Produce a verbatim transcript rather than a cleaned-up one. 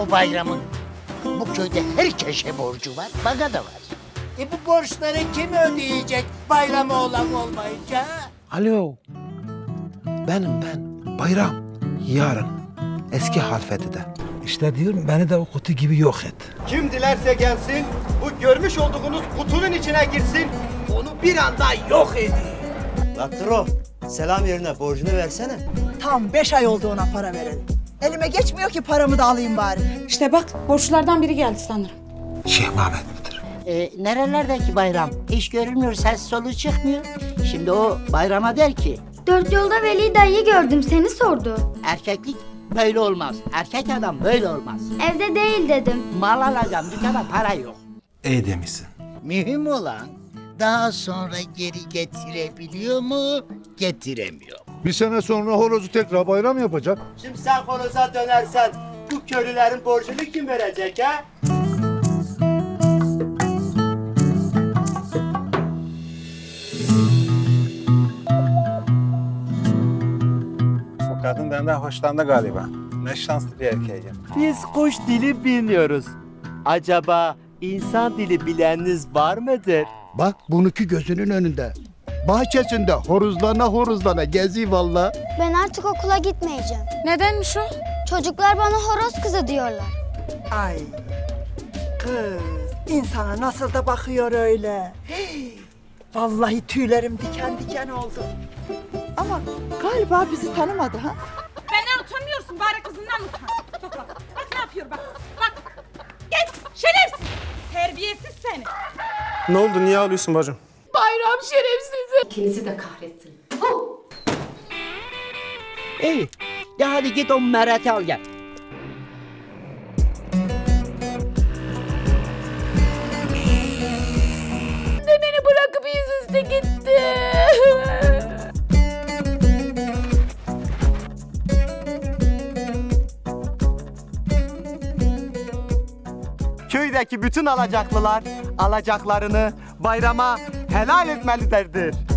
O bayramın bu köyde herkese borcu var, bana da var. E bu borçları kim ödeyecek bayramı olan olmayınca? Alo, benim ben, bayram, yarın, eski halfetide. İşte diyorum, beni de o kutu gibi yok et. Kim dilerse gelsin, bu görmüş olduğunuz kutunun içine girsin, onu bir anda yok edin. Laktro, selam yerine borcunu versene. Tam beş ay oldu ona para verin. Elime geçmiyor ki paramı da alayım bari. İşte bak, borçlulardan biri geldi sanırım. Şeyh Mehmet midir? Ee, nerelerdeki bayram? Hiç görünmüyor, ses solu çıkmıyor. Şimdi o bayrama der ki... Dört yolda Veli dayıyı gördüm, seni sordu. Erkeklik böyle olmaz, erkek adam böyle olmaz. Evde değil dedim. Mal alacağım, dükkana para yok. İyi demişsin. Mühim olan daha sonra geri getirebiliyor mu, getiremiyor. Bir sene sonra horozu tekrar bayram yapacak. Şimdi sen horoza dönersen bu köylülerin borcunu kim verecek ha? Bu kadın benden hoşlandı galiba. Ne şanslı bir erkeğim. Biz kuş dili bilmiyoruz. Acaba insan dili bileniniz var mıdır? Bak bununki gözünün önünde. Bahçesinde horuzlana horuzlana gezi valla. Ben artık okula gitmeyeceğim. Nedenmiş o? Çocuklar bana horoz kızı diyorlar. Ay kız, insana nasıl da bakıyor öyle. Hey, vallahi tüylerim diken diken oldu. Ama galiba bizi tanımadı ha? Beni utanmıyorsun, bari kızından utan. Bak, bak ne yapıyor bak. Bak, git şerefsiz, terbiyesiz seni. Ne oldu, niye ağlıyorsun bacım? Bayram şerefsizi. İkinizi de kahretsin. İyi. Ya hadi git o Mert'i al gel. De beni bırakıp yüzüstü gitti. Köydeki bütün alacaklılar alacaklarını bayrama helal etmelidir.